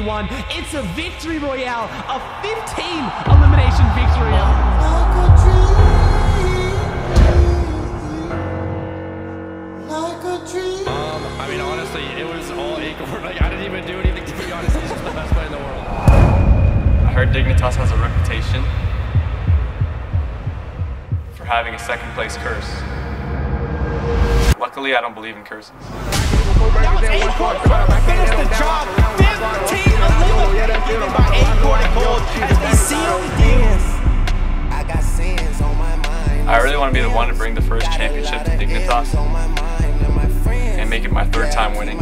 3-1. It's a victory royale, a 15 elimination victory. I mean, honestly, it was all Acorn. Like, I didn't even do anything, to be honest. He's just the best player in the world. I heard Dignitas has a reputation for having a second place curse. Luckily, I don't believe in curses. That was Acorn. Finished the job. 15 eliminated by Acorn and Gold as we seal the deal. I got sins on my mind. I really want to be the one to bring the first championship to Dignitas and make it my third time winning.